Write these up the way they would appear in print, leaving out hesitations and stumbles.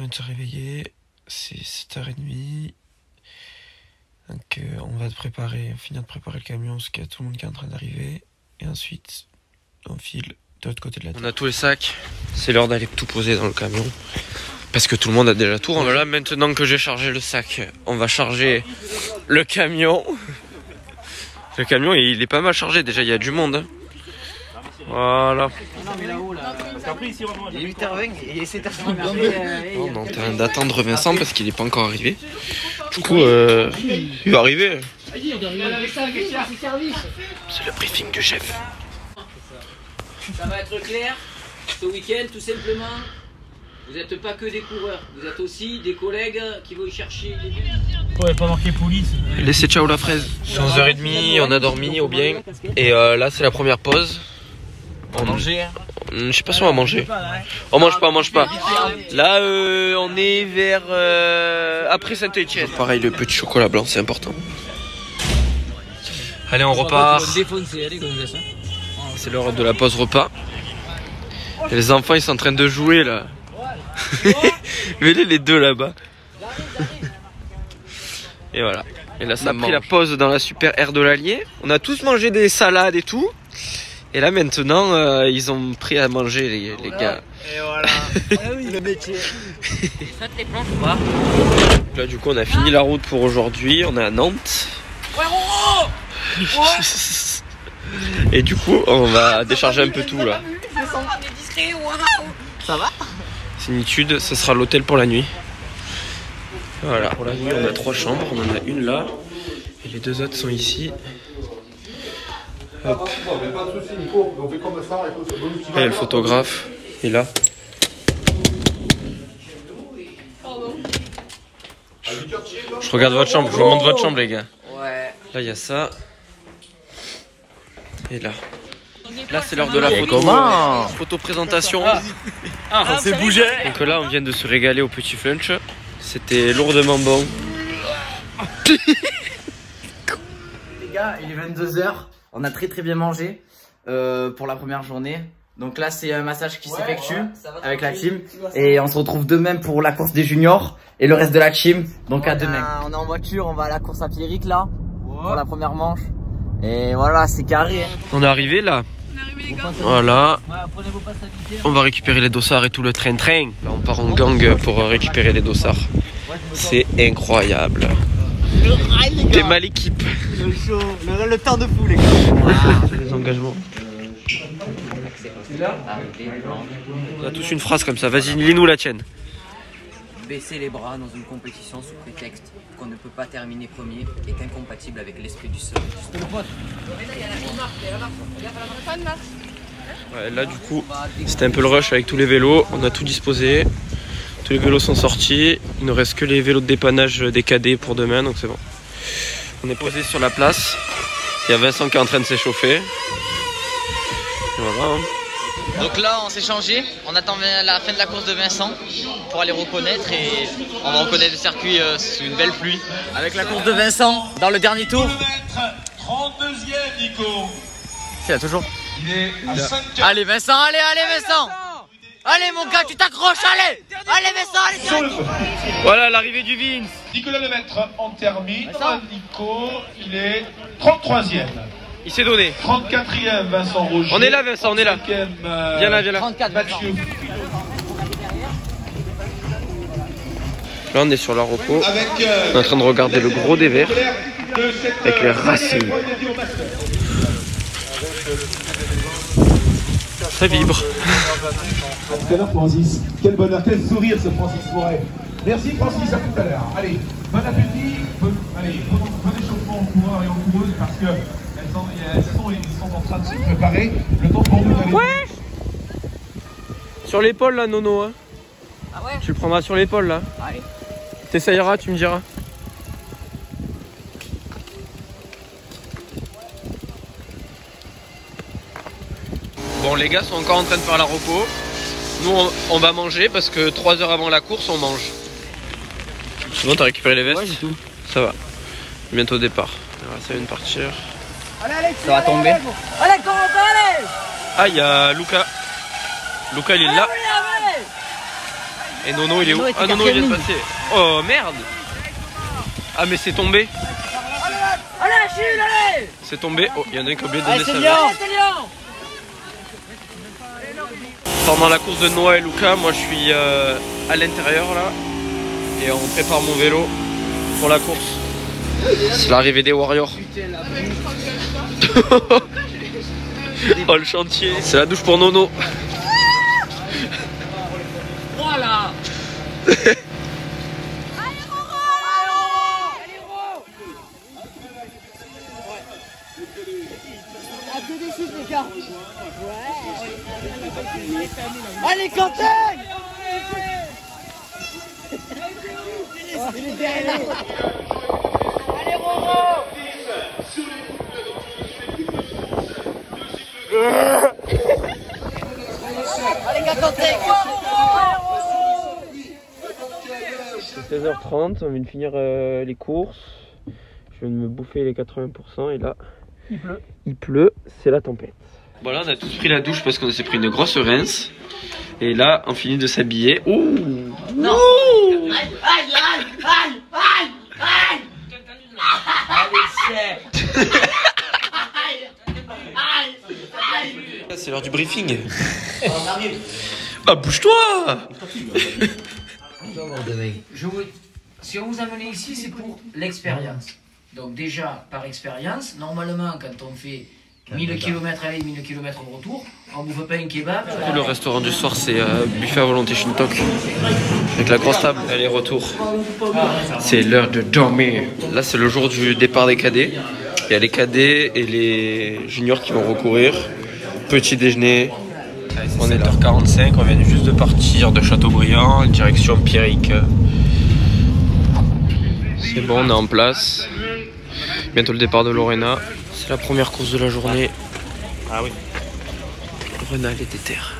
vient de se réveiller, c'est 7h30. Donc on va finir de préparer le camion parce qu'il y a tout le monde qui est en train d'arriver. Et ensuite, on file de l'autre côté de la terre. On a tous les sacs, c'est l'heure d'aller tout poser dans le camion. Parce que tout le monde a déjà tout. Voilà, maintenant que j'ai chargé le sac, on va charger le camion. Le camion, il est pas mal chargé déjà, il y a du monde. Voilà. Il est 8h20 et c'est à on est en train d'attendre Vincent parce qu'il n'est pas encore arrivé. Du coup, il va arriver. C'est le briefing du chef. Ça va être clair ce week-end, tout simplement. Vous n'êtes pas que des coureurs, vous êtes aussi des collègues qui vont chercher les buts. Ouais, pas marqué police. Laissez ciao la fraise. C'est 11h30, on a dormi au bien. Et là, c'est la première pause. On mange. Je sais pas si on va manger. On mange pas. Là, on est vers. Après Saint-Etienne. Pareil, le petit chocolat blanc, c'est important. Allez, on repart. C'est l'heure de la pause repas. Et les enfants, ils sont en train de jouer là. Mais les deux là-bas. Et voilà. Et là, ça a pris la pause dans la super aire de l'Allier. On a tous mangé des salades et tout. Et là, maintenant, ils ont pris à manger, les gars. Et voilà. Ah oui, le métier. Saute les planches ou pas ? Là, du coup, on a fini la route pour aujourd'hui. On est à Nantes. Ouais, Roro ! Et du coup, on va décharger un peu tout là. Ça va ? Signitude, ça sera l'hôtel pour la nuit. Voilà, pour la nuit on a 3 chambres, on en a une là, et les 2 autres sont ici. Hop. Et le photographe est là. Je regarde votre chambre, je vous montre votre chambre les gars. Là il y a ça. Et là. Là c'est l'heure de la photo. Comment ? Photo présentation. On s'est bougé. Donc là on vient de se régaler au petit flunch. C'était lourdement bon. Les gars, il est 22h. On a très bien mangé pour la première journée. Donc là c'est un massage qui s'effectue avec la team. Et on se retrouve demain pour la course des juniors et le reste de la team. Donc à demain. On est en voiture, on va à la course à Pierric là. Pour la première manche. Et voilà, c'est carré. On est arrivé là. Voilà, on va récupérer les dossards et tout le train-train. Là, on part en gang pour récupérer les dossards. C'est incroyable. T'es mal équipe. Le show, le temps de fou, les gars. Les engagements. On a tous une phrase comme ça. Vas-y, lis-nous la tienne. Baisser les bras dans une compétition sous prétexte qu'on ne peut pas terminer premier est incompatible avec l'esprit du seul. Ouais, là du coup c'était un peu le rush avec tous les vélos, on a tout disposé, tous les vélos sont sortis, il ne reste que les vélos de dépannage des cadets pour demain, donc c'est bon. On est posé sur la place, il y a Vincent qui est en train de s'échauffer. Voilà. Donc là on s'est changé, on attend la fin de la course de Vincent pour aller reconnaître et on va reconnaître le circuit sous une belle pluie. Avec la course de Vincent dans le dernier tour. 32e Nico. C'est là toujours. Il est à allez Vincent, allez Vincent. Allez mon gars, tu t'accroches, allez Vincent, allez. Voilà l'arrivée du Vince. Nicolas Le Maître en termine. Nico, il est 33e. Il s'est donné. 34e Vincent Rouge. On est là Vincent, on est là. Viens là. 34 Mathieu. Là on est sur la repos. On est en train de regarder le gros des verts avec les racines. Ça vibre. Tout à l'heure Francis. Quel bonheur, quel sourire ce Francis Moret. Merci Francis, à tout à l'heure. Allez, bon appétit. Allez, bon échauffement aux coureurs et aux coureuses parce que. Ils sont en train de se préparer. Le temps pour nous d'aller. Ouais. Sur l'épaule là, Nono. Hein. Ah ouais. Tu le prendras sur l'épaule là. Allez. T'essayeras, tu me diras. Bon, les gars sont encore en train de faire la repos. Nous, on va manger parce que 3 heures avant la course, on mange. C'est bon, t'as récupéré les vestes. Ouais, tout. Ça va. Bientôt départ. Alors, ça vient de partir. Ça va tomber. Ah, il y a Louca. Louca, il est là. Et Nono, il est où? Ah, Nono, il est passé. Oh merde! Ah, mais c'est tombé. C'est tombé. Oh, il y en a un qui a oublié de donner sa main. Pendant la course de Noah et Louca, moi je suis à l'intérieur là. Et on prépare mon vélo pour la course. C'est l'arrivée des Warriors. Oh le chantier. C'est la douche pour Nono. Voilà. Allez, Quentin! Allez, Roro! Allez, Quentin! C'est 16h30, on vient de finir les courses. Je viens de me bouffer les 80% et là, il pleut, c'est la tempête. Voilà, on a tous pris la douche parce qu'on s'est pris une grosse rince. Et là, on finit de s'habiller. Ouh! Non! C'est l'heure du briefing. On arrive. Ah, bouge-toi! Si on vous amène ici, c'est pour l'expérience. Donc déjà, par expérience, normalement, quand on fait 1000 km aller, 1000 km retour, on bouffe pas un kebab. Le restaurant du soir, c'est buffet à volonté Shintock, avec la grosse table. Allez, retour. C'est l'heure de dormir. Là, c'est le jour du départ des cadets. Il y a les cadets et les juniors qui vont recourir. Petit déjeuner. On est 1h45, on vient juste de partir de Châteaubriant, direction Pierric. C'est bon, on est en place. Bientôt le départ de Lorena. C'est la première course de la journée. Ah oui. Lorena, elle est déterre.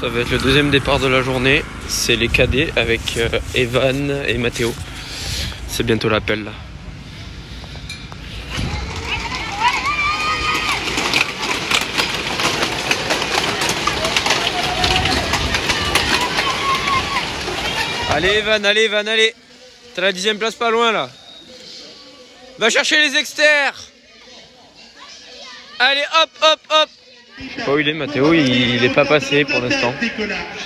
Ça va être le deuxième départ de la journée. C'est les cadets avec Evan et Matteo. C'est bientôt l'appel là. Allez Evan, allez. T'as la 10e place pas loin là. Va chercher les exters. Allez, hop, hop, hop. Je sais pas où il est, Matteo, il est pas passé pour l'instant. Je sais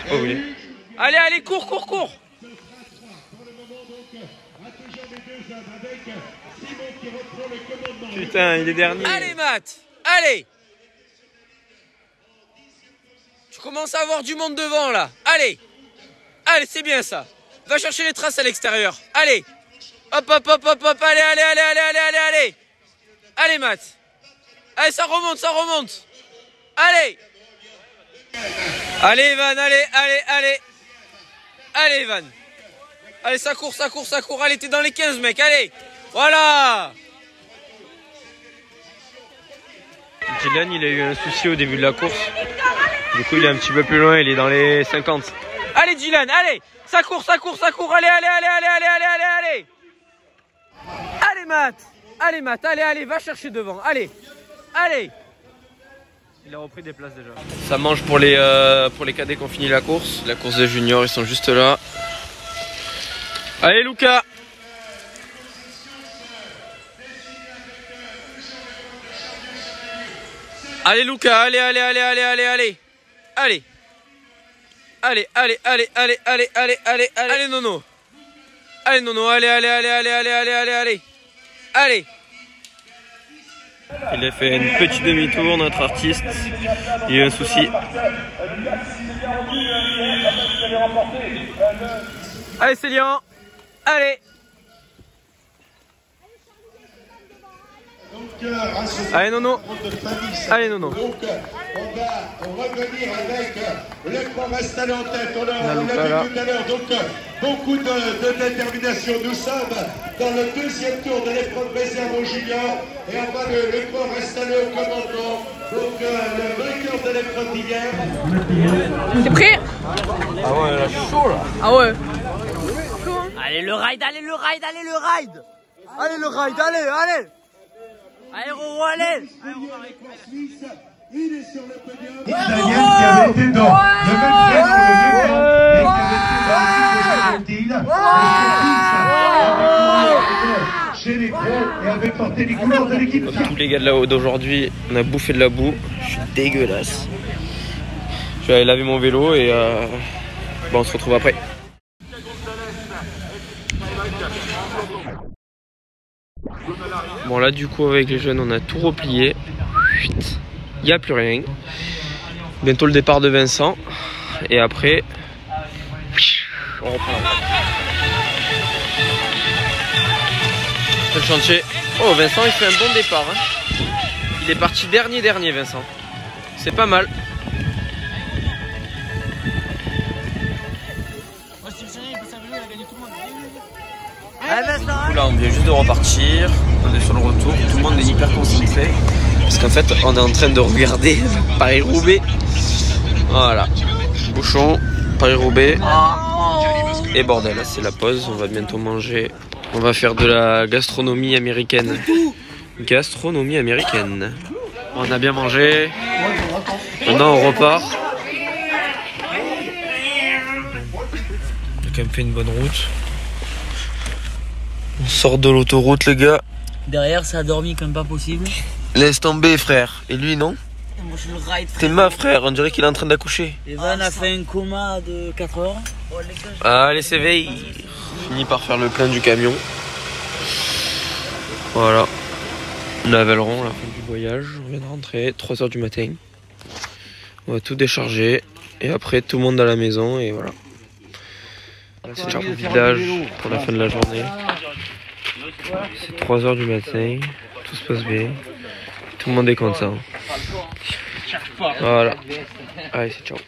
pas où il est. Allez, allez, cours, cours, cours. Putain, il est dernier. Allez, Matt, allez. Tu commences à avoir du monde devant là. Allez. Allez, c'est bien ça. Va chercher les traces à l'extérieur. Allez. Hop, hop, hop, hop, hop. Allez, allez, allez, allez, allez, allez, allez. Allez, Matt. Allez, ça remonte, ça remonte. Allez. Allez, Evan, allez, allez, allez. Allez, Evan. Allez, ça court, ça court, ça court. Allez, t'es dans les 15, mec. Allez. Voilà. Dylan, il a eu un souci au début de la course. Du coup, il est un petit peu plus loin. Il est dans les 50. Allez Dylan, allez, ça court, ça court, ça court, allez, allez, allez, allez, allez, allez, allez, allez, allez Matt, allez, allez, va chercher devant, allez, allez. Il a repris des places déjà. Ça mange pour les cadets qui ont fini la course des juniors, ils sont juste là. Allez Louca. Allez Louca, allez, allez, allez, allez, allez, allez, allez. Allez, allez, allez, allez, allez, allez, allez, allez, allez, Nono. Allez, Nono, allez, allez, allez, allez, allez, allez, allez, allez, allez. Il a fait une petite demi-tour, notre artiste. Il y a eu un souci. Allez, Célian. Allez. Allez Nono, allez Nono. Donc on va revenir avec le Promastal en tête, on l'a vu tout à l'heure, donc beaucoup de détermination. Nous sommes dans le deuxième tour de l'épreuve réserve aux juniors et on va le Promastal au commandement. Donc le vainqueur de T'es prêt? Ah ouais, là, chaud là. Ah ouais. Allez le ride, allez le ride, allez le ride. Allez le ride, allez, allez. Allez Roro, allez. Il est sur le podium. Daniel qui avait été dans le même pour le et qui avait été dans le chez les pros et avait porté les couleurs de l'équipe. Tous les gars de là-haut d'aujourd'hui, on a bouffé de la boue. Je suis dégueulasse. Je vais aller laver mon vélo et bon, on se retrouve après. Bon là du coup avec les jeunes on a tout replié. Il n'y a plus rien. Bientôt le départ de Vincent. Et après on reprend. C'est le chantier. Oh Vincent il fait un bon départ hein. Il est parti dernier Vincent. C'est pas mal. Là on vient juste de repartir, on est sur le retour, tout le monde est hyper concentré parce qu'en fait on est en train de regarder Paris-Roubaix. Voilà, bouchon, Paris-Roubaix et bordel, là c'est la pause, on va bientôt manger, on va faire de la gastronomie américaine. Gastronomie américaine. On a bien mangé, maintenant on repart. On a quand même fait une bonne route. On sort de l'autoroute les gars. Derrière ça a dormi comme pas possible. Laisse tomber frère. Et lui non? T'es ma frère, on dirait qu'il est en train d'accoucher. Evan a fait un coma de 4 heures. Allez s'éveille. Fini par faire le plein du camion. Voilà. On a Avaleron, la fin du voyage. On vient de rentrer, 3 h du matin. On va tout décharger. Et après tout le monde à la maison et voilà. C'est déjà au village pour la fin de la journée. C'est 3 h du matin, tout se passe bien, tout le monde est content. Voilà, allez c'est ciao.